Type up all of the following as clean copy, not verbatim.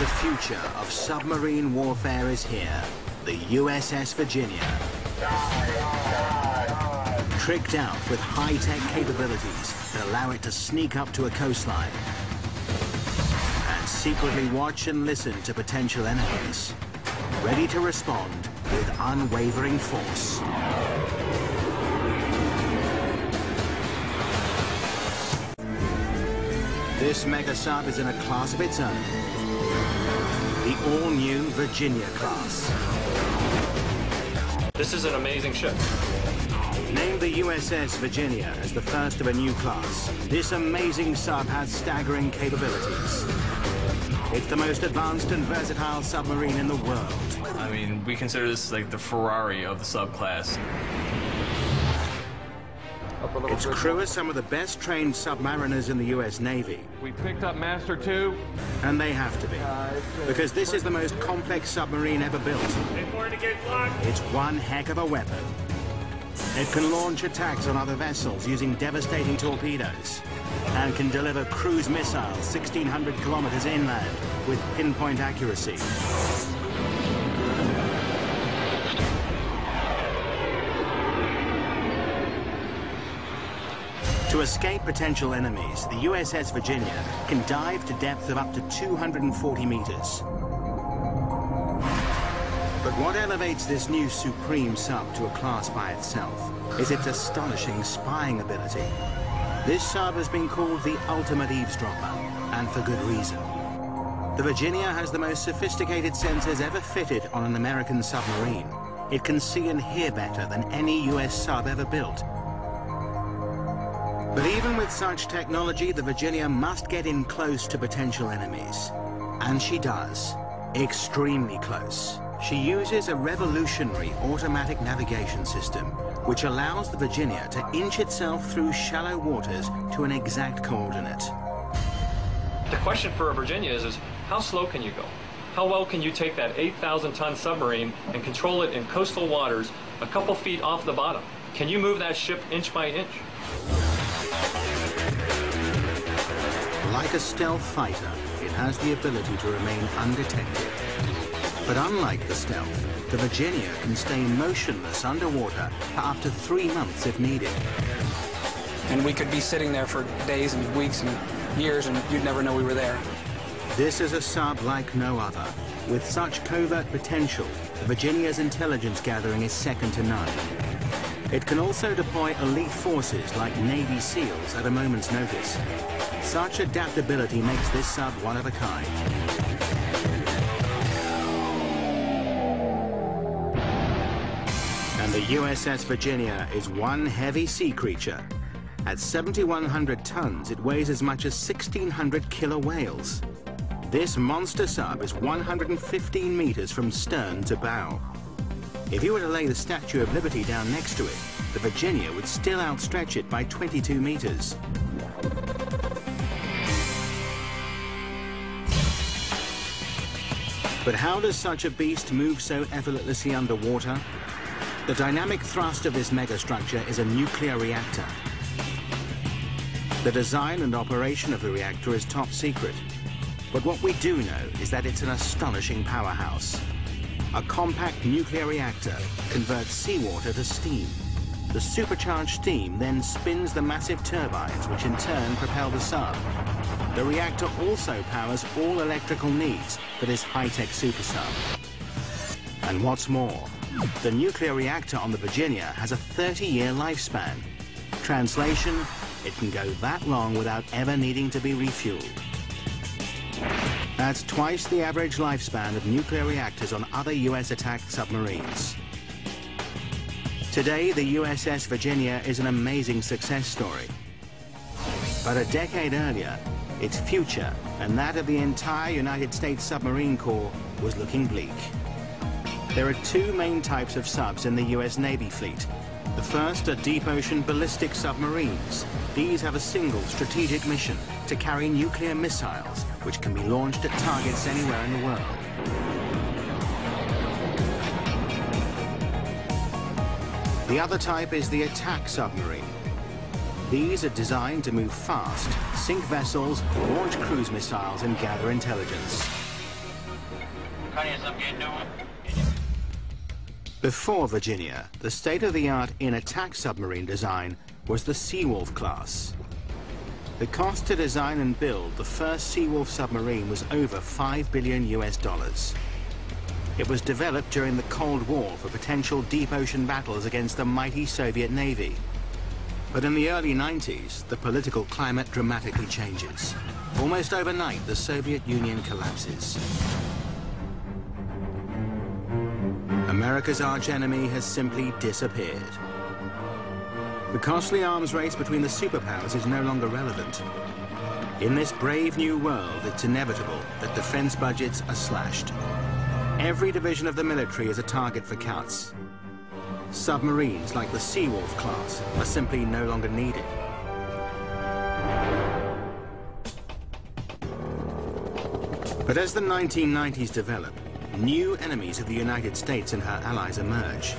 The future of submarine warfare is here. The USS Virginia. Tricked out with high-tech capabilities that allow it to sneak up to a coastline and secretly watch and listen to potential enemies. Ready to respond with unwavering force. This mega sub is in a class of its own. The all-new Virginia class. This is an amazing ship. Named the USS Virginia as the first of a new class, this amazing sub has staggering capabilities. It's the most advanced and versatile submarine in the world. I mean, we consider this like the Ferrari of the subclass. Its crew are some of the best trained submariners in the U.S. Navy. We picked up Master 2. And they have to be, because this is the most complex submarine ever built. It's one heck of a weapon. It can launch attacks on other vessels using devastating torpedoes, and can deliver cruise missiles 1,600 kilometers inland with pinpoint accuracy. To escape potential enemies, the USS Virginia can dive to depth of up to 240 meters. But what elevates this new supreme sub to a class by itself is its astonishing spying ability. This sub has been called the ultimate eavesdropper, and for good reason. The Virginia has the most sophisticated sensors ever fitted on an American submarine. It can see and hear better than any US sub ever built. But even with such technology, the Virginia must get in close to potential enemies. And she does. Extremely close. She uses a revolutionary automatic navigation system, which allows the Virginia to inch itself through shallow waters to an exact coordinate. The question for a Virginia is how slow can you go? How well can you take that 8,000-ton submarine and control it in coastal waters a couple feet off the bottom? Can you move that ship inch by inch? Like a stealth fighter, it has the ability to remain undetected. But unlike the stealth, the Virginia can stay motionless underwater for up to 3 months if needed. And we could be sitting there for days and weeks and years, and you'd never know we were there. This is a sub like no other. With such covert potential, the Virginia's intelligence gathering is second to none. It can also deploy elite forces like Navy SEALs at a moment's notice. Such adaptability makes this sub one of a kind. And the USS Virginia is one heavy sea creature. At 7,100 tons, it weighs as much as 1,600 killer whales. This monster sub is 115 meters from stern to bow. If you were to lay the Statue of Liberty down next to it, the Virginia would still outstretch it by 22 meters. But how does such a beast move so effortlessly underwater? The dynamic thrust of this megastructure is a nuclear reactor. The design and operation of the reactor is top secret. But what we do know is that it's an astonishing powerhouse. A compact nuclear reactor converts seawater to steam. The supercharged steam then spins the massive turbines, which in turn propel the sub. The reactor also powers all electrical needs for this high-tech super sub. And what's more, the nuclear reactor on the Virginia has a 30-year lifespan. Translation, it can go that long without ever needing to be refueled. That's twice the average lifespan of nuclear reactors on other US attacked submarines. Today, the USS Virginia is an amazing success story. But a decade earlier, its future, and that of the entire United States Submarine Corps, was looking bleak. There are two main types of subs in the US Navy fleet. The first are deep ocean ballistic submarines. These have a single strategic mission, to carry nuclear missiles, which can be launched at targets anywhere in the world. The other type is the attack submarine. These are designed to move fast, sink vessels, launch cruise missiles, and gather intelligence. Before Virginia, the state-of-the-art in-attack submarine design was the Seawolf class. The cost to design and build the first Seawolf submarine was over $5 billion. It was developed during the Cold War for potential deep ocean battles against the mighty Soviet Navy. But in the early 90s, the political climate dramatically changes. Almost overnight, the Soviet Union collapses. America's archenemy has simply disappeared. The costly arms race between the superpowers is no longer relevant. In this brave new world, it's inevitable that defense budgets are slashed. Every division of the military is a target for cuts. Submarines like the Seawolf class are simply no longer needed. But as the 1990s develop, new enemies of the United States and her allies emerge.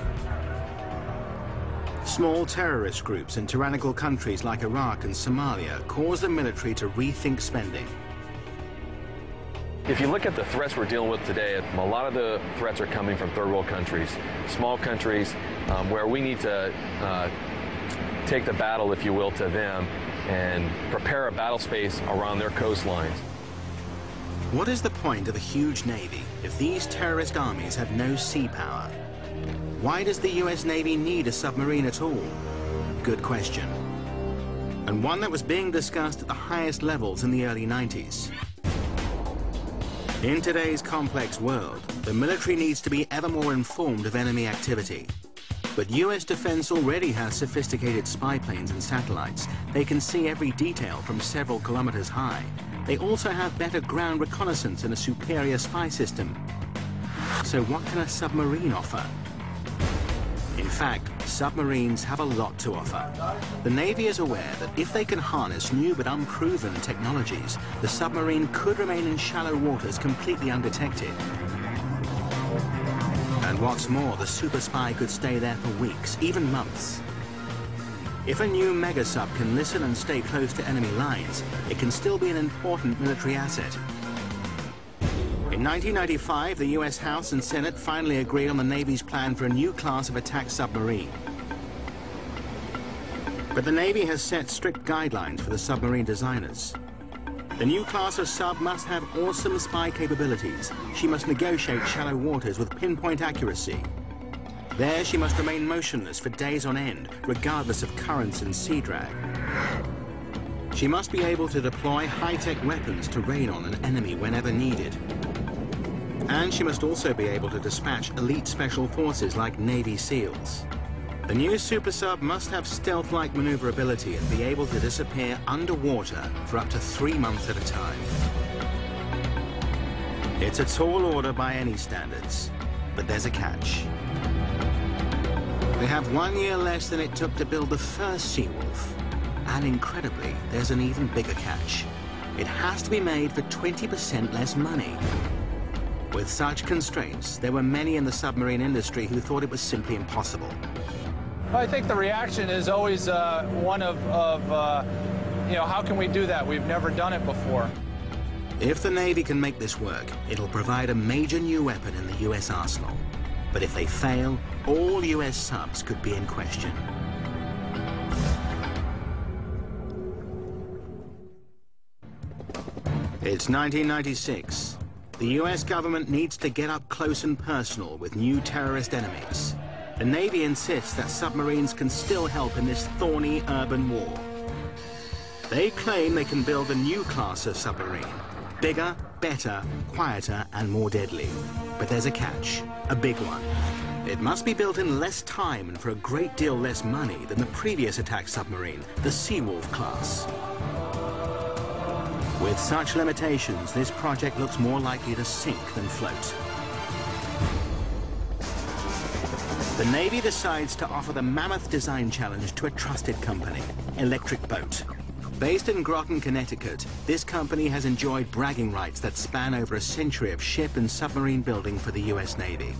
Small terrorist groups in tyrannical countries like Iraq and Somalia cause the military to rethink spending. If you look at the threats we're dealing with today, a lot of the threats are coming from third world countries, small countries where we need to take the battle, if you will, to them and prepare a battle space around their coastlines. What is the point of a huge navy if these terrorist armies have no sea power? Why does the US Navy need a submarine at all? Good question. And one that was being discussed at the highest levels in the early 90s. In today's complex world, the military needs to be ever more informed of enemy activity. But US defense already has sophisticated spy planes and satellites. They can see every detail from several kilometers high. They also have better ground reconnaissance and a superior spy system. So what can a submarine offer? In fact, submarines have a lot to offer. The Navy is aware that if they can harness new but unproven technologies, the submarine could remain in shallow waters completely undetected. And what's more, the super spy could stay there for weeks, even months. If a new mega-sub can listen and stay close to enemy lines, it can still be an important military asset. In 1995, the US House and Senate finally agreed on the Navy's plan for a new class of attack submarine. But the Navy has set strict guidelines for the submarine designers. The new class of sub must have awesome spy capabilities. She must negotiate shallow waters with pinpoint accuracy. There she must remain motionless for days on end, regardless of currents and sea drag. She must be able to deploy high-tech weapons to rain on an enemy whenever needed. And she must also be able to dispatch elite special forces like Navy SEALs. The new super sub must have stealth-like maneuverability and be able to disappear underwater for up to 3 months at a time. It's a tall order by any standards, but there's a catch. They have 1 year less than it took to build the first Seawolf. And incredibly, there's an even bigger catch. It has to be made for 20% less money. With such constraints, there were many in the submarine industry who thought it was simply impossible. I think the reaction is always one of how can we do that? We've never done it before. If the Navy can make this work, it'll provide a major new weapon in the US arsenal. But if they fail, all US subs could be in question. It's 1996. The US government needs to get up close and personal with new terrorist enemies. The Navy insists that submarines can still help in this thorny urban war. They claim they can build a new class of submarine. Bigger, better, quieter, and more deadly. But there's a catch, a big one. It must be built in less time and for a great deal less money than the previous attack submarine, the Seawolf class. With such limitations, this project looks more likely to sink than float. The Navy decides to offer the mammoth design challenge to a trusted company, Electric Boat. Based in Groton, Connecticut, this company has enjoyed bragging rights that span over a century of ship and submarine building for the US Navy.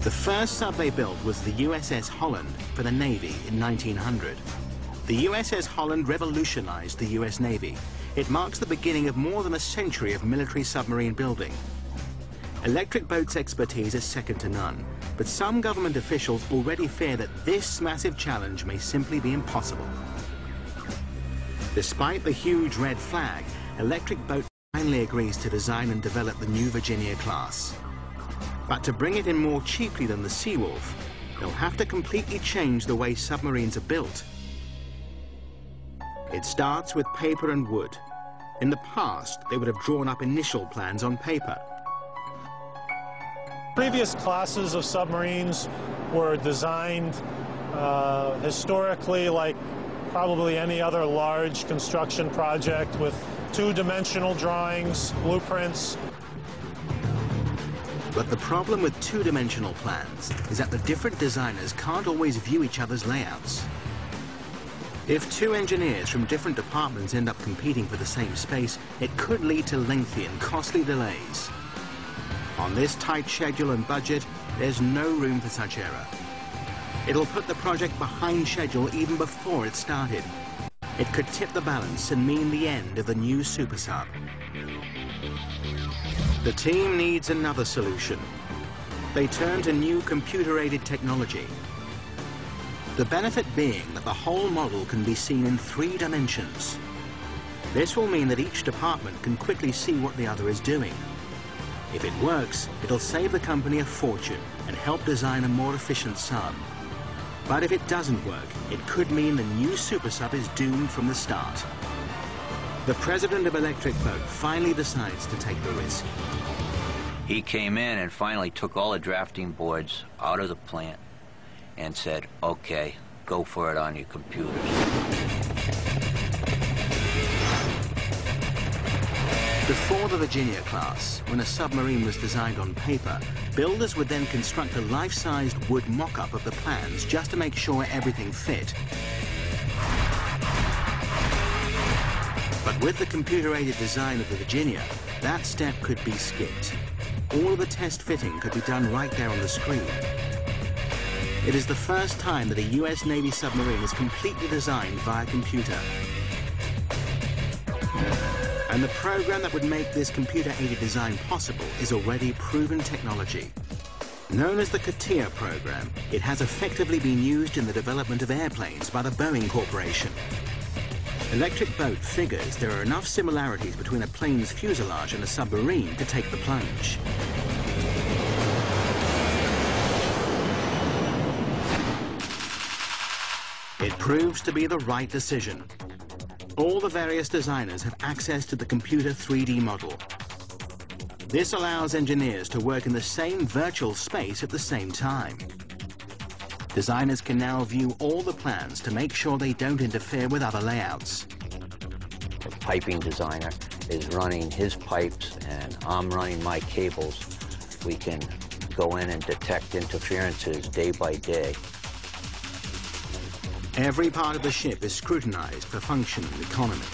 The first sub they built was the USS Holland for the Navy in 1900. The USS Holland revolutionized the US Navy. It marks the beginning of more than a century of military submarine building. Electric Boat's expertise is second to none, but some government officials already fear that this massive challenge may simply be impossible. Despite the huge red flag, Electric Boat finally agrees to design and develop the new Virginia class. But to bring it in more cheaply than the Seawolf, they'll have to completely change the way submarines are built. It starts with paper and wood. In the past, they would have drawn up initial plans on paper. Previous classes of submarines were designed historically like probably any other large construction project, with two-dimensional drawings, blueprints. But the problem with two-dimensional plans is that the different designers can't always view each other's layouts. If two engineers from different departments end up competing for the same space, it could lead to lengthy and costly delays. On this tight schedule and budget, there's no room for such error. It'll put the project behind schedule even before it started. It could tip the balance and mean the end of the new super sub. The team needs another solution. They turn to new computer-aided technology. The benefit being that the whole model can be seen in 3 dimensions. This will mean that each department can quickly see what the other is doing. If it works, it'll save the company a fortune and help design a more efficient sub. But if it doesn't work, it could mean the new super sub is doomed from the start. The president of Electric Boat finally decides to take the risk. He came in and finally took all the drafting boards out of the plant and said, okay, go for it on your computers. Before the Virginia class, when a submarine was designed on paper, builders would then construct a life-sized wood mock-up of the plans just to make sure everything fit. But with the computer-aided design of the Virginia, that step could be skipped. All of the test fitting could be done right there on the screen. It is the first time that a U.S. Navy submarine is completely designed via computer. And the program that would make this computer-aided design possible is already proven technology. Known as the CATIA program, it has effectively been used in the development of airplanes by the Boeing Corporation. Electric Boat figures there are enough similarities between a plane's fuselage and a submarine to take the plunge. It proves to be the right decision. All the various designers have access to the computer 3D model. This allows engineers to work in the same virtual space at the same time. Designers can now view all the plans to make sure they don't interfere with other layouts. The piping designer is running his pipes and I'm running my cables. We can go in and detect interferences day by day. Every part of the ship is scrutinized for function and economy.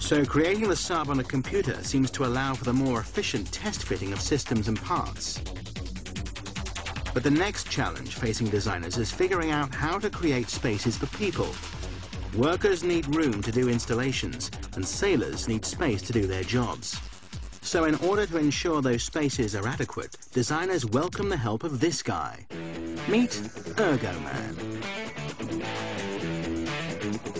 So creating the sub on a computer seems to allow for the more efficient test fitting of systems and parts. But the next challenge facing designers is figuring out how to create spaces for people. Workers need room to do installations, and sailors need space to do their jobs. So in order to ensure those spaces are adequate, designers welcome the help of this guy. Meet Ergoman.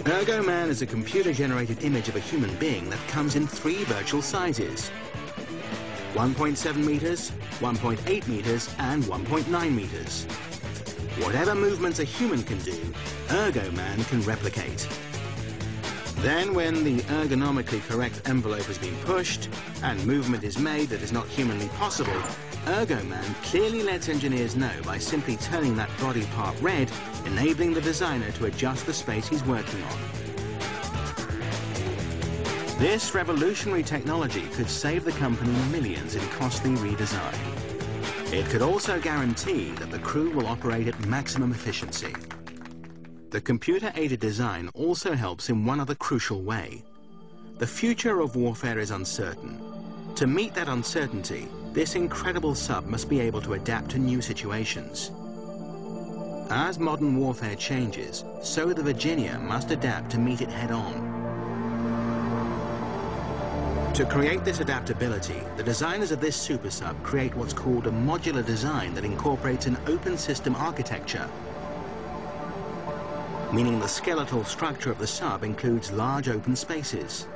Ergoman is a computer-generated image of a human being that comes in 3 virtual sizes. 1.7 meters, 1.8 meters, and 1.9 meters. Whatever movements a human can do, Ergoman can replicate. Then when the ergonomically correct envelope has been pushed and movement is made that is not humanly possible, Ergoman clearly lets engineers know by simply turning that body part red, enabling the designer to adjust the space he's working on. This revolutionary technology could save the company millions in costly redesign. It could also guarantee that the crew will operate at maximum efficiency. The computer-aided design also helps in one other crucial way. The future of warfare is uncertain. To meet that uncertainty, this incredible sub must be able to adapt to new situations. As modern warfare changes, so the Virginia must adapt to meet it head-on. To create this adaptability, the designers of this supersub create what's called a modular design that incorporates an open system architecture, meaning the skeletal structure of the sub includes large open spaces.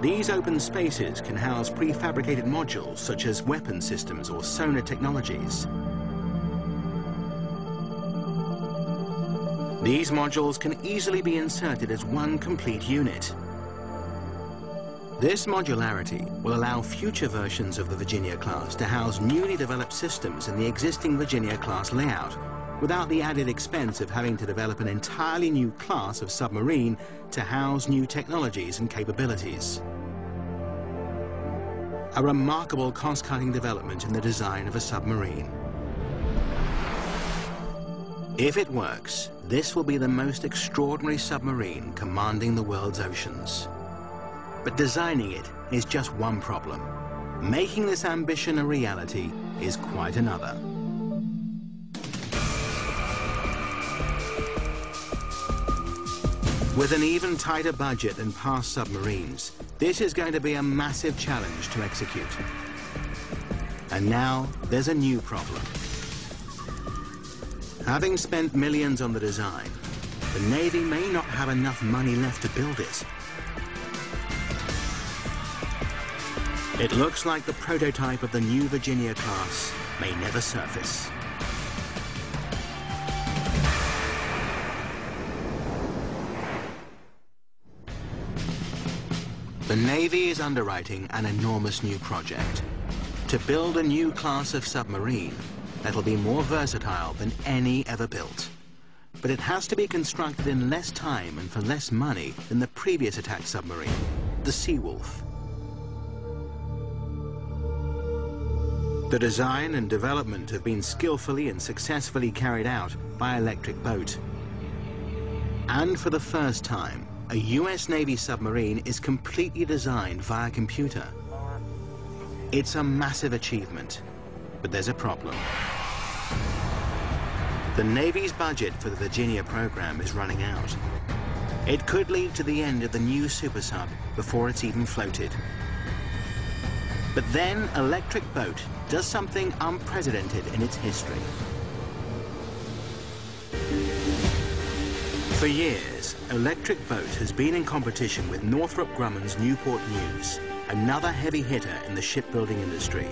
These open spaces can house prefabricated modules such as weapon systems or sonar technologies. These modules can easily be inserted as one complete unit. This modularity will allow future versions of the Virginia class to house newly developed systems in the existing Virginia class layout, without the added expense of having to develop an entirely new class of submarine to house new technologies and capabilities. A remarkable cost-cutting development in the design of a submarine. If it works, this will be the most extraordinary submarine commanding the world's oceans. But designing it is just one problem. Making this ambition a reality is quite another. With an even tighter budget than past submarines, this is going to be a massive challenge to execute. And now there's a new problem. Having spent millions on the design, the Navy may not have enough money left to build it. It looks like the prototype of the new Virginia class may never surface. The Navy is underwriting an enormous new project to build a new class of submarine that'll be more versatile than any ever built. But it has to be constructed in less time and for less money than the previous attack submarine, the Seawolf. The design and development have been skillfully and successfully carried out by Electric Boat. And for the first time, a US Navy submarine is completely designed via computer. It's a massive achievement, but there's a problem. The Navy's budget for the Virginia program is running out. It could lead to the end of the new supersub before it's even floated. But then Electric Boat does something unprecedented in its history. For years, Electric Boat has been in competition with Northrop Grumman's Newport News, another heavy hitter in the shipbuilding industry.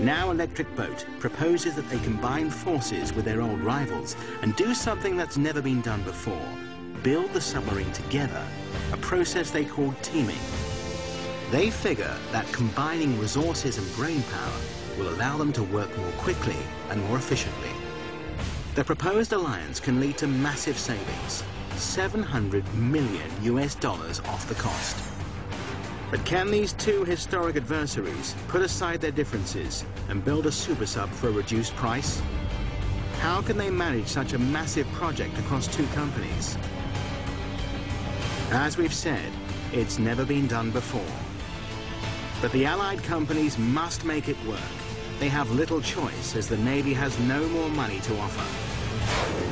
Now Electric Boat proposes that they combine forces with their old rivals and do something that's never been done before: build the submarine together, a process they call teaming. They figure that combining resources and brainpower will allow them to work more quickly and more efficiently. The proposed alliance can lead to massive savings, $700 million off the cost. But can these two historic adversaries put aside their differences and build a supersub for a reduced price? How can they manage such a massive project across two companies? As we've said, it's never been done before. But the Allied companies must make it work. They have little choice, as the Navy has no more money to offer.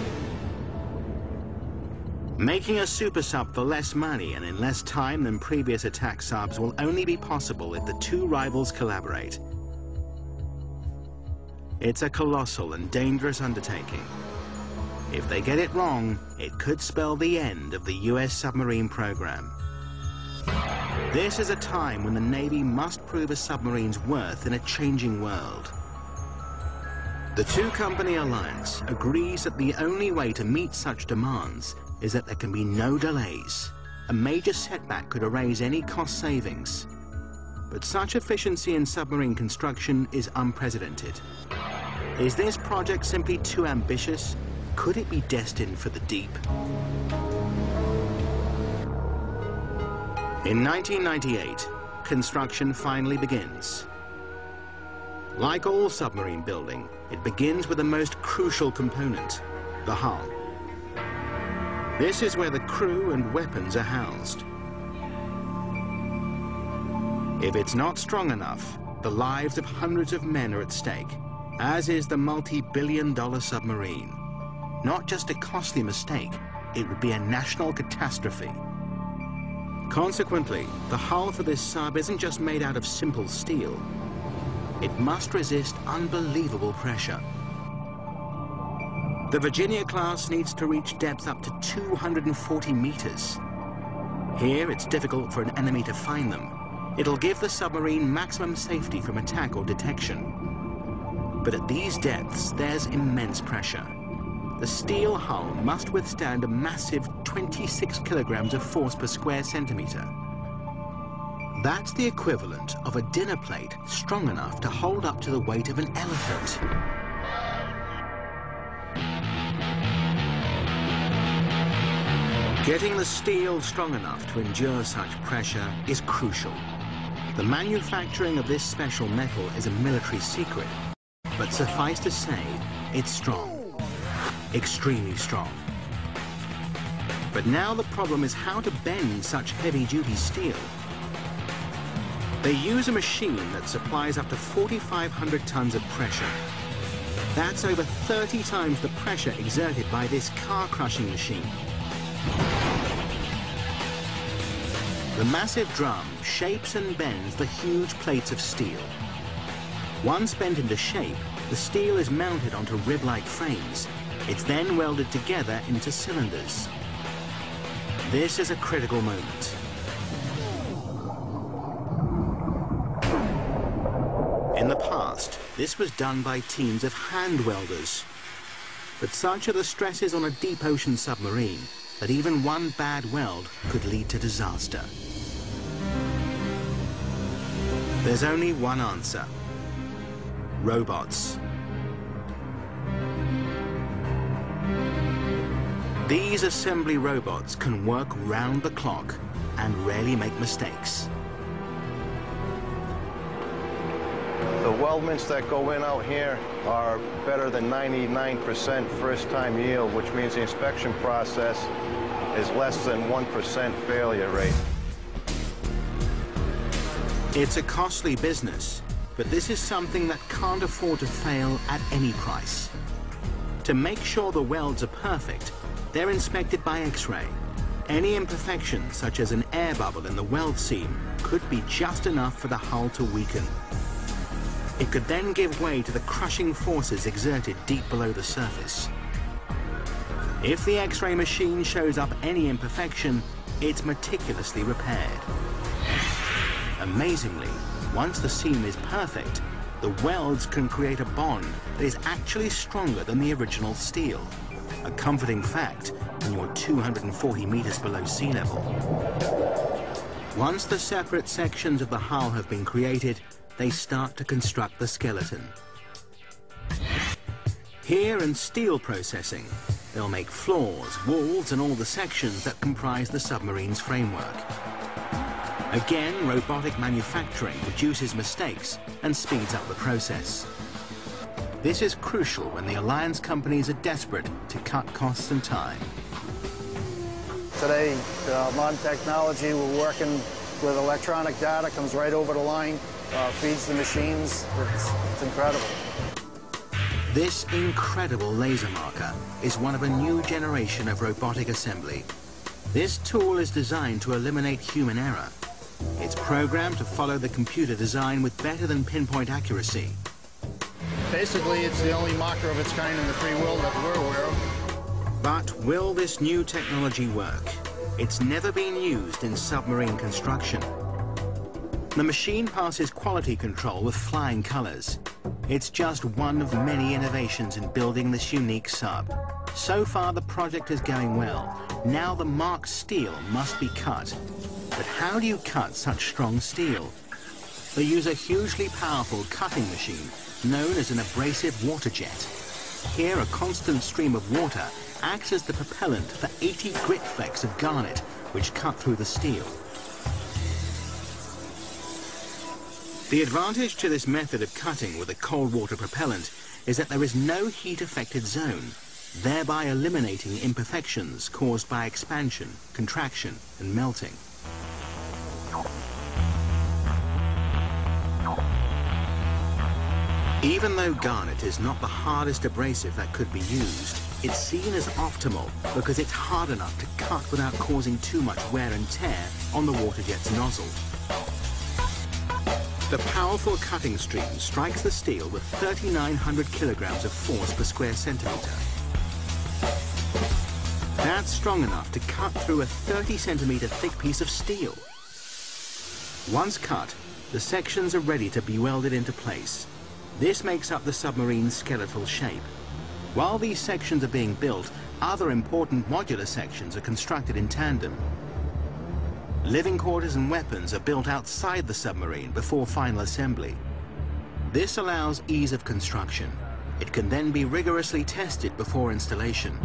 Making a supersub for less money and in less time than previous attack subs will only be possible if the two rivals collaborate. It's a colossal and dangerous undertaking. If they get it wrong, it could spell the end of the US submarine program. This is a time when the Navy must prove a submarine's worth in a changing world. The two-company alliance agrees that the only way to meet such demands is that there can be no delays. A major setback could erase any cost savings. But such efficiency in submarine construction is unprecedented. Is this project simply too ambitious? Could it be destined for the deep? In 1998, construction finally begins. Like all submarine building, it begins with the most crucial component, the hull. This is where the crew and weapons are housed. If it's not strong enough, the lives of hundreds of men are at stake, as is the multi-billion-dollar submarine. Not just a costly mistake, it would be a national catastrophe. Consequently, the hull for this sub isn't just made out of simple steel. It must resist unbelievable pressure. The Virginia class needs to reach depths up to 240 meters. Here, it's difficult for an enemy to find them. It'll give the submarine maximum safety from attack or detection. But at these depths, there's immense pressure. The steel hull must withstand a massive 26 kilograms of force per square centimeter. That's the equivalent of a dinner plate strong enough to hold up to the weight of an elephant. Getting the steel strong enough to endure such pressure is crucial. The manufacturing of this special metal is a military secret, but suffice to say, it's strong. Extremely strong. But now the problem is how to bend such heavy-duty steel. They use a machine that supplies up to 4,500 tons of pressure. That's over 30 times the pressure exerted by this car-crushing machine. The massive drum shapes and bends the huge plates of steel. Once bent into shape, the steel is mounted onto rib-like frames. It's then welded together into cylinders. This is a critical moment. In the past, this was done by teams of hand welders. But such are the stresses on a deep ocean submarine that even one bad weld could lead to disaster. There's only one answer: robots. These assembly robots can work round the clock and rarely make mistakes. The weldments that go in out here are better than 99% first-time yield, which means the inspection process is less than 1% failure rate. It's a costly business, but this is something that can't afford to fail at any price. To make sure the welds are perfect, they're inspected by X-ray. Any imperfection, such as an air bubble in the weld seam, could be just enough for the hull to weaken. It could then give way to the crushing forces exerted deep below the surface. If the X-ray machine shows up any imperfection, it's meticulously repaired. Amazingly, once the seam is perfect, the welds can create a bond that is actually stronger than the original steel. A comforting fact when you're 240 meters below sea level. Once the separate sections of the hull have been created, they start to construct the skeleton. Here in steel processing, they'll make floors, walls, and all the sections that comprise the submarine's framework. Again, robotic manufacturing reduces mistakes and speeds up the process. This is crucial when the alliance companies are desperate to cut costs and time. Today, modern technology, we're working with electronic data, comes right over the line. Feeds the machines. It's incredible. This incredible laser marker is one of a new generation of robotic assembly. This tool is designed to eliminate human error. It's programmed to follow the computer design with better than pinpoint accuracy. Basically, it's the only marker of its kind in the free world that we're aware of. But will this new technology work? It's never been used in submarine construction. The machine passes quality control with flying colors. It's just one of many innovations in building this unique sub. So far, the project is going well. Now the marked steel must be cut. But how do you cut such strong steel? They use a hugely powerful cutting machine known as an abrasive water jet. Here, a constant stream of water acts as the propellant for 80 grit flakes of garnet, which cut through the steel. The advantage to this method of cutting with a cold water propellant is that there is no heat-affected zone, thereby eliminating imperfections caused by expansion, contraction, and melting. Even though garnet is not the hardest abrasive that could be used, It's seen as optimal because it's hard enough to cut without causing too much wear and tear on the water jet's nozzle. The powerful cutting stream strikes the steel with 3,900 kilograms of force per square centimeter. That's strong enough to cut through a 30 centimeter thick piece of steel. Once cut, the sections are ready to be welded into place. This makes up the submarine's skeletal shape. While these sections are being built, other important modular sections are constructed in tandem. Living quarters and weapons are built outside the submarine before final assembly. This allows ease of construction. It can then be rigorously tested before installation.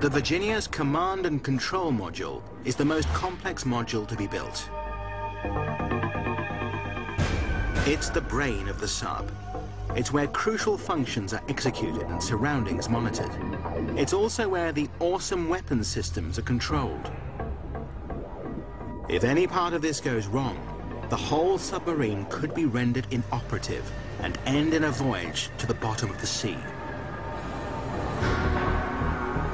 The Virginia's command and control module is the most complex module to be built. It's the brain of the sub. It's where crucial functions are executed and surroundings monitored. It's also where the awesome weapons systems are controlled. If any part of this goes wrong, the whole submarine could be rendered inoperative and end in a voyage to the bottom of the sea.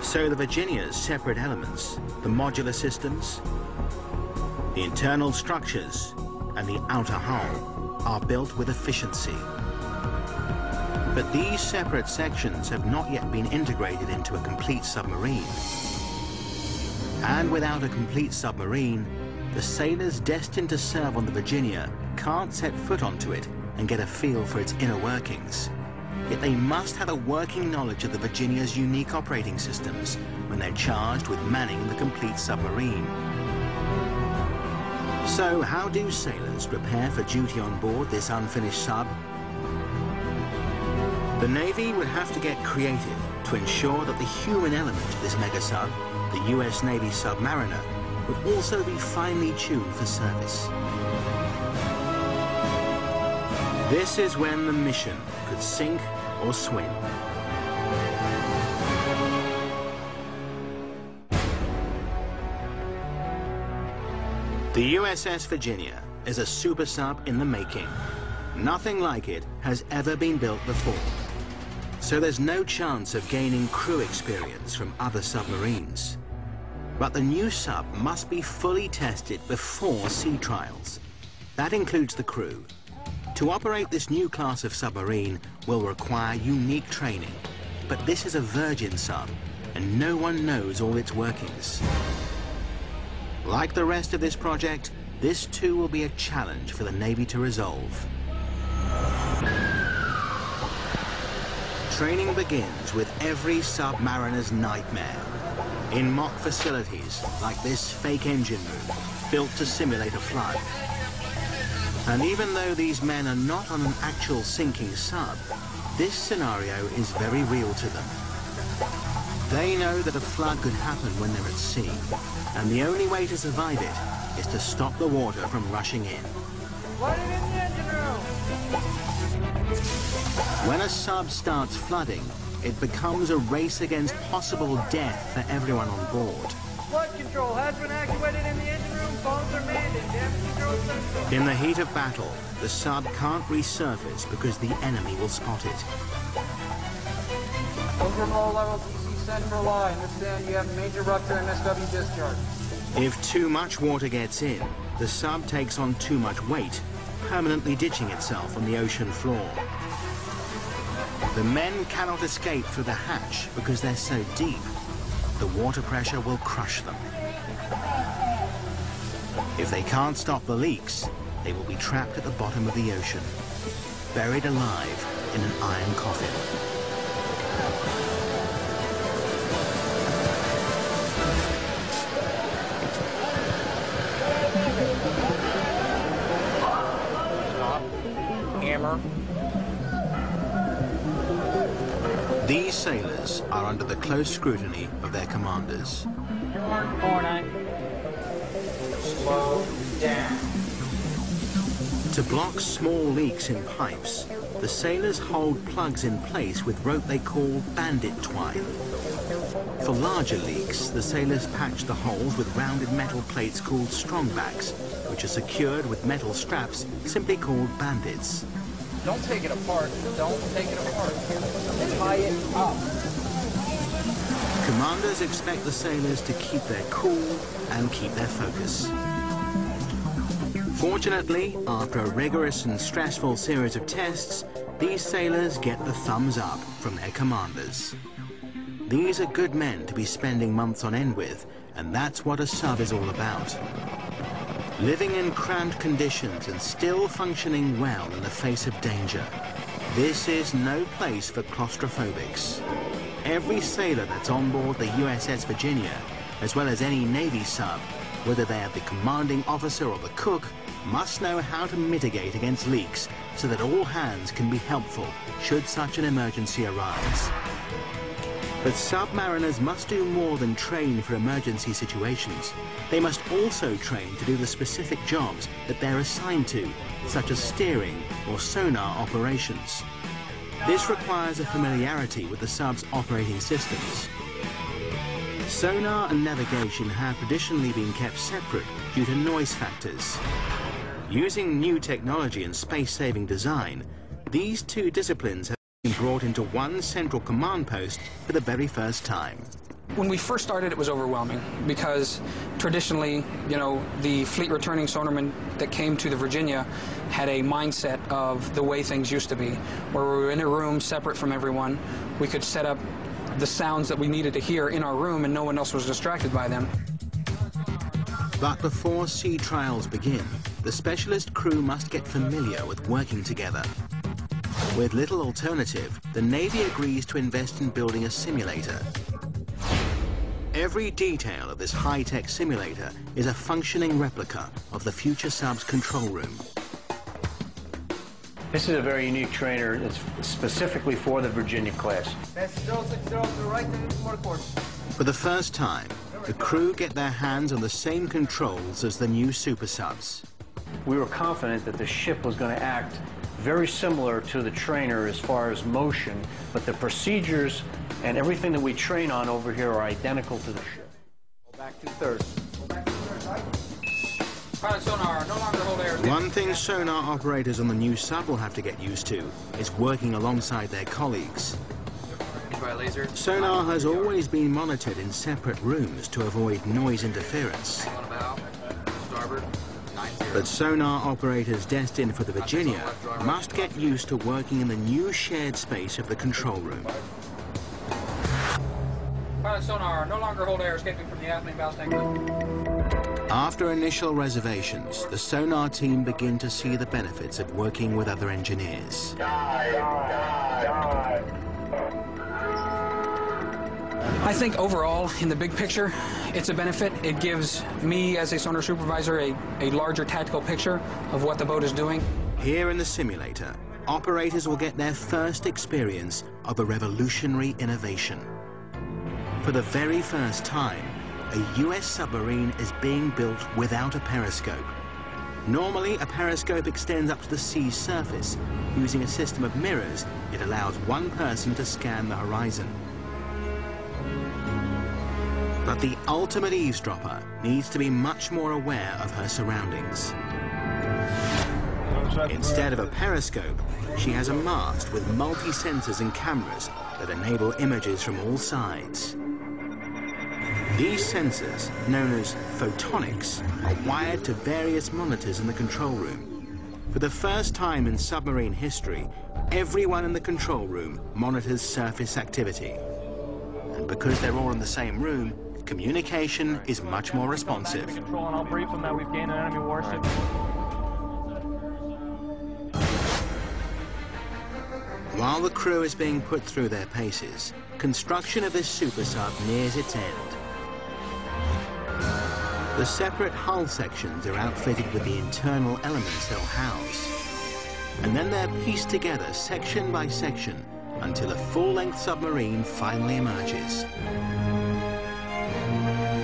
So the Virginia's separate elements, the modular systems, the internal structures, and the outer hull are built with efficiency. But these separate sections have not yet been integrated into a complete submarine. And without a complete submarine, the sailors destined to serve on the Virginia can't set foot onto it and get a feel for its inner workings. Yet they must have a working knowledge of the Virginia's unique operating systems when they're charged with manning the complete submarine. So how do sailors prepare for duty on board this unfinished sub? The Navy would have to get creative to ensure that the human element of this mega-sub, the US Navy Submariner, would also be finely tuned for service. This is when the mission could sink or swim. The USS Virginia is a super-sub in the making. Nothing like it has ever been built before. So there's no chance of gaining crew experience from other submarines. But the new sub must be fully tested before sea trials. That includes the crew. To operate this new class of submarine will require unique training. But this is a virgin sub, and no one knows all its workings. Like the rest of this project, this too will be a challenge for the Navy to resolve. Training begins with every submariner's nightmare. In mock facilities like this fake engine room, built to simulate a flood. And even though these men are not on an actual sinking sub, this scenario is very real to them. They know that a flood could happen when they're at sea, and the only way to survive it is to stop the water from rushing in. What is in the engine room? When a sub starts flooding, it becomes a race against possible death for everyone on board. Flood control has been activated in the engine room. Phones are manned and damage control central. In the heat of battle, the sub can't resurface because the enemy will spot it. Overhaul level DC Central Line. Understand you have major rupture and MSW discharge. If too much water gets in, the sub takes on too much weight, permanently ditching itself on the ocean floor. The men cannot escape through the hatch because they're so deep. The water pressure will crush them. If they can't stop the leaks, they will be trapped at the bottom of the ocean, buried alive in an iron coffin. Stop. Hammer. These sailors are under the close scrutiny of their commanders. Slow down. To block small leaks in pipes, the sailors hold plugs in place with rope they call bandit twine. For larger leaks, the sailors patch the holes with rounded metal plates called strongbacks, which are secured with metal straps simply called bandits. Don't take it apart. Don't take it apart. Tie it up. Commanders expect the sailors to keep their cool and keep their focus. Fortunately, after a rigorous and stressful series of tests, these sailors get the thumbs up from their commanders. These are good men to be spending months on end with, and that's what a sub is all about. Living in cramped conditions and still functioning well in the face of danger. This is no place for claustrophobics. Every sailor that's on board the USS Virginia, as well as any Navy sub, whether they are the commanding officer or the cook, must know how to mitigate against leaks so that all hands can be helpful should such an emergency arise. But submariners must do more than train for emergency situations. They must also train to do the specific jobs that they're assigned to, such as steering or sonar operations. This requires a familiarity with the sub's operating systems. Sonar and navigation have traditionally been kept separate due to noise factors. Using new technology and space-saving design, these two disciplines have been brought into one central command post for the very first time. When we first started, it was overwhelming because traditionally, you know, the fleet returning sonarmen that came to the Virginia had a mindset of the way things used to be, where we were in a room separate from everyone. We could set up the sounds that we needed to hear in our room and no one else was distracted by them. But before sea trials begin, the specialist crew must get familiar with working together. With little alternative, the Navy agrees to invest in building a simulator. Every detail of this high-tech simulator is a functioning replica of the future sub's control room. This is a very unique trainer that's specifically for the Virginia class. For the first time, the crew get their hands on the same controls as the new super subs. We were confident that the ship was going to act very similar to the trainer as far as motion, but the procedures and everything that we train on over here are identical to the ship. Go back 2/3. Go back 2/3, right? Pilot sonar, no longer hold air. One thing sonar operators on the new sub will have to get used to is working alongside their colleagues. Sonar has always been monitored in separate rooms to avoid noise interference. But sonar operators destined for the Virginia must get used to working in the new shared space of the control room. Pilot sonar, no longer hold air escaping from the abdomen valve tank. After initial reservations, the sonar team begin to see the benefits of working with other engineers. I think overall, in the big picture, it's a benefit. It gives me, as a sonar supervisor, a larger tactical picture of what the boat is doing. Here in the simulator, operators will get their first experience of a revolutionary innovation. For the very first time, a U.S. submarine is being built without a periscope. Normally, a periscope extends up to the sea's surface. Using a system of mirrors, it allows one person to scan the horizon. But the ultimate eavesdropper needs to be much more aware of her surroundings. Instead of a periscope, she has a mast with multi-sensors and cameras that enable images from all sides. These sensors, known as photonics, are wired to various monitors in the control room. For the first time in submarine history, everyone in the control room monitors surface activity. And because they're all in the same room, communication is much more responsive. While the crew is being put through their paces, construction of this super sub nears its end. The separate hull sections are outfitted with the internal elements they'll house. And then they're pieced together section by section until a full-length submarine finally emerges.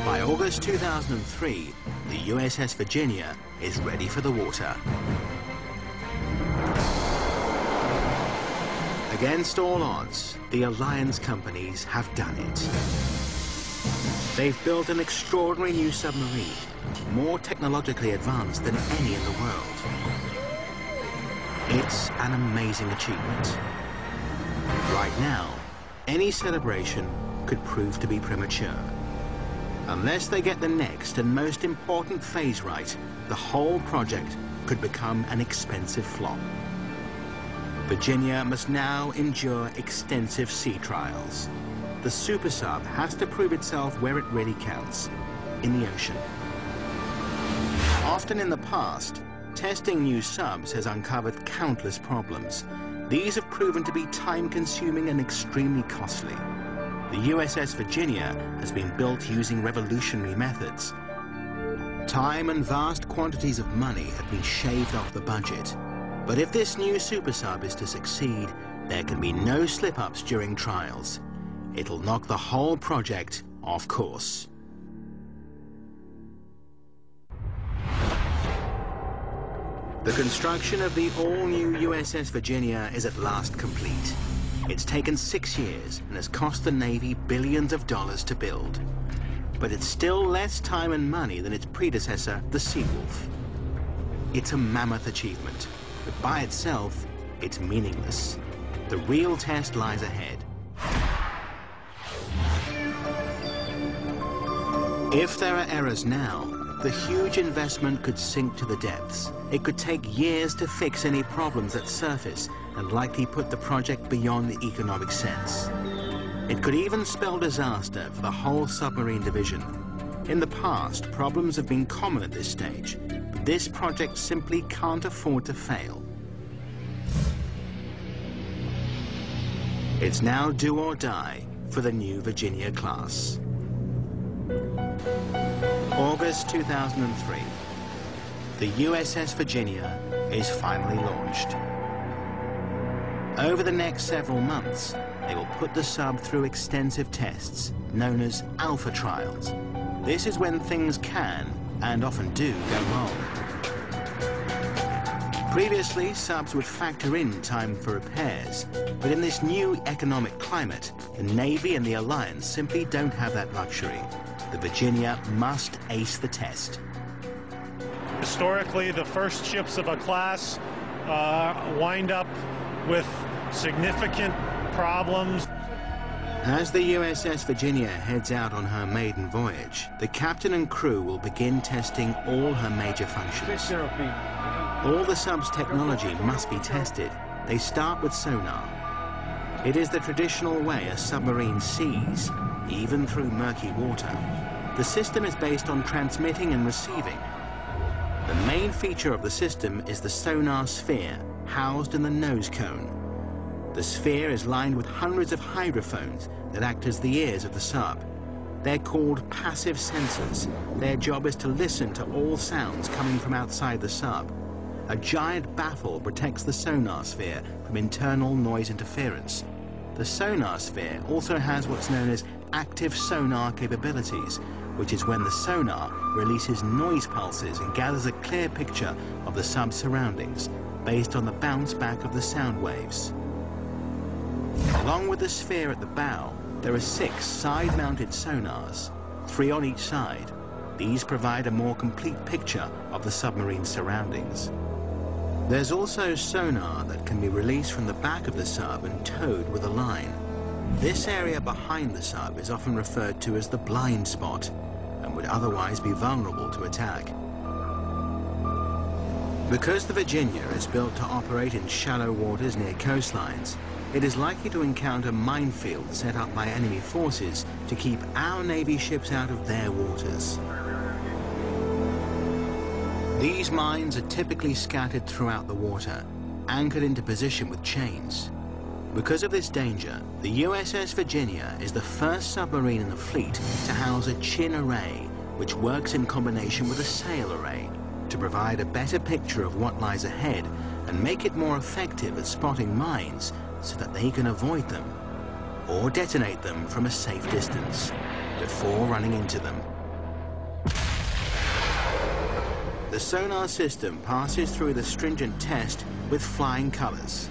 By August 2003, the USS Virginia is ready for the water. Against all odds, the alliance companies have done it. They've built an extraordinary new submarine, more technologically advanced than any in the world. It's an amazing achievement. Right now, any celebration could prove to be premature. Unless they get the next and most important phase right, the whole project could become an expensive flop. Virginia must now endure extensive sea trials. The super sub has to prove itself where it really counts, in the ocean. Often in the past, testing new subs has uncovered countless problems. These have proven to be time-consuming and extremely costly. The USS Virginia has been built using revolutionary methods. Time and vast quantities of money have been shaved off the budget. But if this new super sub is to succeed, there can be no slip-ups during trials. It'll knock the whole project off course. The construction of the all-new USS Virginia is at last complete. It's taken 6 years and has cost the Navy billions of dollars to build. But it's still less time and money than its predecessor, the Seawolf. It's a mammoth achievement, but by itself, it's meaningless. The real test lies ahead. If there are errors now, the huge investment could sink to the depths. It could take years to fix any problems that surface and likely put the project beyond the economic sense. It could even spell disaster for the whole submarine division. In the past, problems have been common at this stage, but this project simply can't afford to fail. It's now do or die for the new Virginia class. August 2003, the USS Virginia is finally launched. Over the next several months, they will put the sub through extensive tests, known as alpha trials. This is when things can, and often do, go wrong. Previously, subs would factor in time for repairs, but in this new economic climate, the Navy and the Alliance simply don't have that luxury. The Virginia must ace the test. Historically, the first ships of a class wind up with significant problems. As the USS Virginia heads out on her maiden voyage, the captain and crew will begin testing all her major functions. All the sub's technology must be tested. They start with sonar. It is the traditional way a submarine sees, even through murky water. The system is based on transmitting and receiving. The main feature of the system is the sonar sphere, housed in the nose cone. The sphere is lined with hundreds of hydrophones that act as the ears of the sub. They're called passive sensors. Their job is to listen to all sounds coming from outside the sub. A giant baffle protects the sonar sphere from internal noise interference. The sonar sphere also has what's known as active sonar capabilities, which is when the sonar releases noise pulses and gathers a clear picture of the sub's surroundings based on the bounce back of the sound waves. Along with the sphere at the bow, there are 6 side-mounted sonars, 3 on each side. These provide a more complete picture of the submarine's surroundings. There's also sonar that can be released from the back of the sub and towed with a line. This area behind the sub is often referred to as the blind spot and would otherwise be vulnerable to attack. Because the Virginia is built to operate in shallow waters near coastlines, it is likely to encounter minefields set up by enemy forces to keep our Navy ships out of their waters. These mines are typically scattered throughout the water, anchored into position with chains. Because of this danger, the USS Virginia is the first submarine in the fleet to house a chin array, which works in combination with a sail array to provide a better picture of what lies ahead and make it more effective at spotting mines so that they can avoid them or detonate them from a safe distance before running into them. The sonar system passes through the stringent test with flying colors.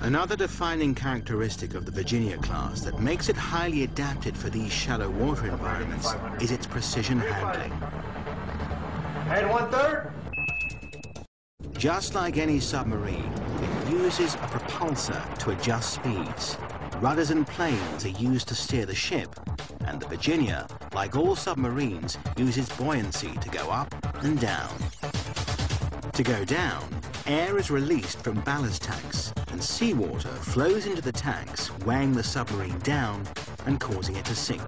Another defining characteristic of the Virginia class that makes it highly adapted for these shallow water environments is its precision handling. And 1/3. Just like any submarine, uses a propulsor to adjust speeds. Rudders and planes are used to steer the ship, and the Virginia, like all submarines, uses buoyancy to go up and down. To go down, air is released from ballast tanks, and seawater flows into the tanks, weighing the submarine down and causing it to sink.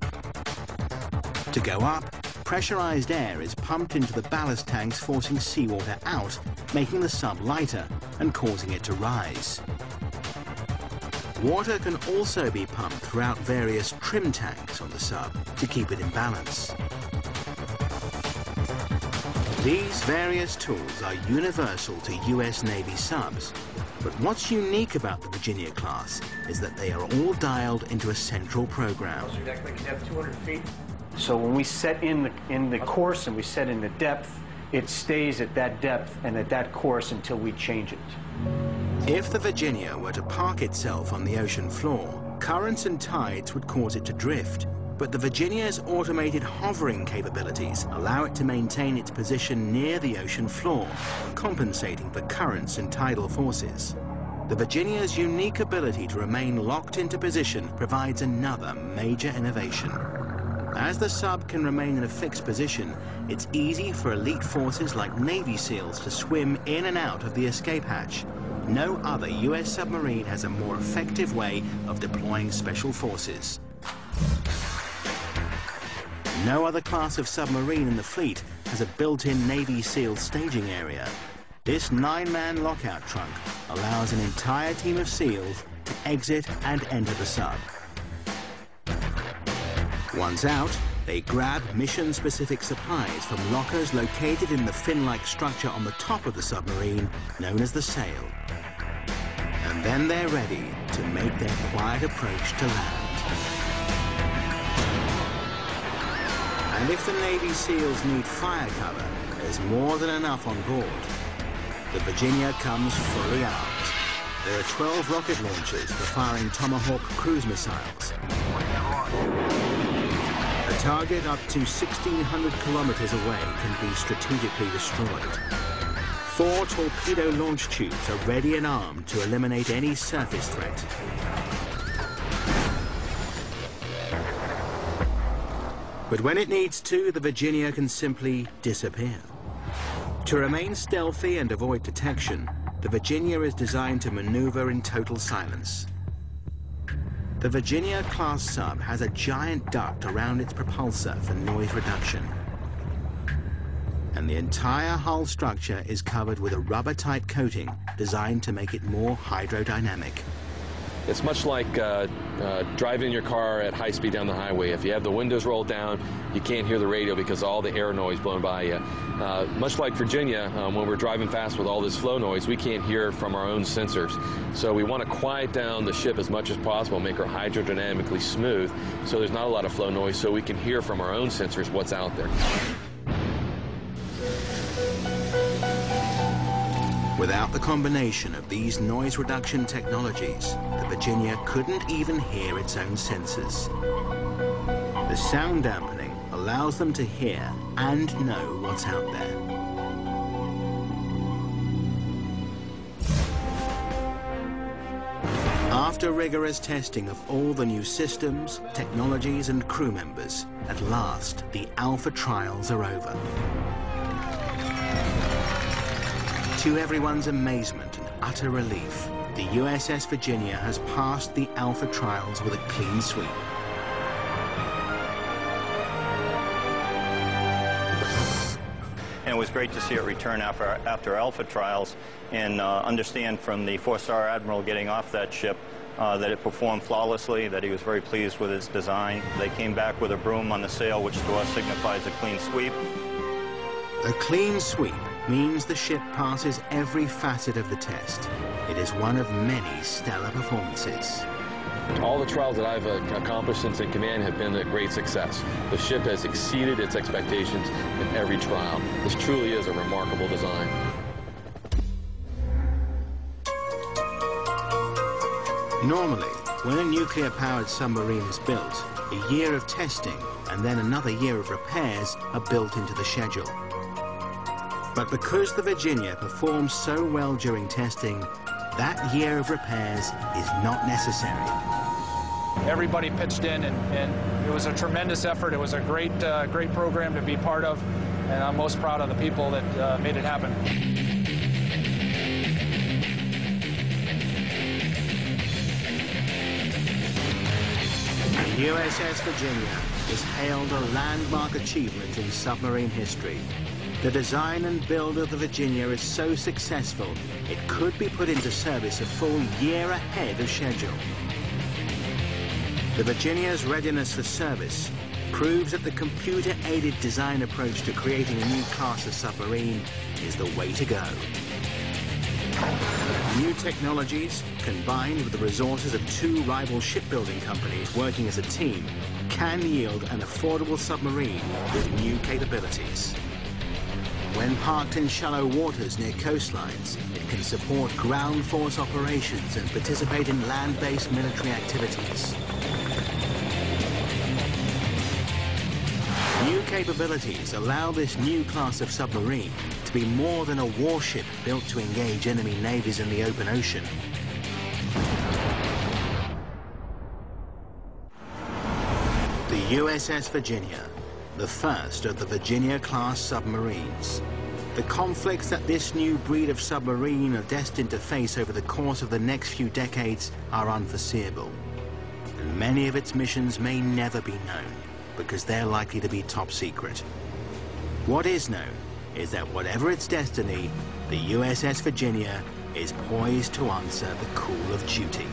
To go up, pressurized air is pumped into the ballast tanks, forcing seawater out, making the sub lighter and causing it to rise. Water can also be pumped throughout various trim tanks on the sub to keep it in balance. These various tools are universal to US Navy subs, but what's unique about the Virginia class is that they are all dialed into a central program. So when we set in the course and we set in the depth, it stays at that depth and at that course until we change it. If the Virginia were to park itself on the ocean floor, currents and tides would cause it to drift. But the Virginia's automated hovering capabilities allow it to maintain its position near the ocean floor, compensating for currents and tidal forces. The Virginia's unique ability to remain locked into position provides another major innovation. As the sub can remain in a fixed position, it's easy for elite forces like Navy SEALs to swim in and out of the escape hatch. No other U.S. submarine has a more effective way of deploying special forces. No other class of submarine in the fleet has a built-in Navy SEAL staging area. This 9-man lockout trunk allows an entire team of SEALs to exit and enter the sub. Once out, they grab mission-specific supplies from lockers located in the fin-like structure on the top of the submarine, known as the sail. And then they're ready to make their quiet approach to land. And if the Navy SEALs need fire cover, there's more than enough on board. The Virginia comes fully armed. There are 12 rocket launchers for firing Tomahawk cruise missiles. A target up to 1,600 kilometers away can be strategically destroyed. 4 torpedo launch tubes are ready and armed to eliminate any surface threat. But when it needs to, the Virginia can simply disappear. To remain stealthy and avoid detection, the Virginia is designed to maneuver in total silence. The Virginia-class sub has a giant duct around its propulsor for noise reduction. And the entire hull structure is covered with a rubber-type coating designed to make it more hydrodynamic. It's much like driving your car at high speed down the highway. If you have the windows rolled down, you can't hear the radio because of all the air noise blowing by you. Much like Virginia, when we're driving fast with all this flow noise, we can't hear from our own sensors. So we want to quiet down the ship as much as possible, make her hydrodynamically smooth so there's not a lot of flow noise, so we can hear from our own sensors what's out there. Without the combination of these noise reduction technologies, the Virginia couldn't even hear its own sensors. The sound dampening allows them to hear and know what's out there. After rigorous testing of all the new systems, technologies, and crew members, at last the alpha trials are over. To everyone's amazement and utter relief, the USS Virginia has passed the alpha trials with a clean sweep. And it was great to see it return after alpha trials and understand from the four-star admiral getting off that ship that it performed flawlessly, that he was very pleased with its design. They came back with a broom on the sail, which to us signifies a clean sweep. A clean sweep means the ship passes every facet of the test. It is one of many stellar performances. All the trials that I've accomplished since in command have been a great success. The ship has exceeded its expectations in every trial. This truly is a remarkable design. Normally, when a nuclear-powered submarine is built, a year of testing and then another year of repairs are built into the schedule. But because the Virginia performed so well during testing, That year of repairs is not necessary. Everybody pitched in, and it was a tremendous effort. It was a great program to be part of, and I'm most proud of the people that made it happen. The USS Virginia is hailed a landmark achievement in submarine history. The design and build of the Virginia is so successful, it could be put into service a full year ahead of schedule. The Virginia's readiness for service proves that the computer-aided design approach to creating a new class of submarine is the way to go. New technologies, combined with the resources of two rival shipbuilding companies working as a team, can yield an affordable submarine with new capabilities. When parked in shallow waters near coastlines, it can support ground force operations and participate in land-based military activities. New capabilities allow this new class of submarine to be more than a warship built to engage enemy navies in the open ocean. The USS Virginia, the first of the Virginia-class submarines. The conflicts that this new breed of submarine are destined to face over the course of the next few decades are unforeseeable. And many of its missions may never be known, because they're likely to be top secret. What is known is that whatever its destiny, the USS Virginia is poised to answer the call of duty.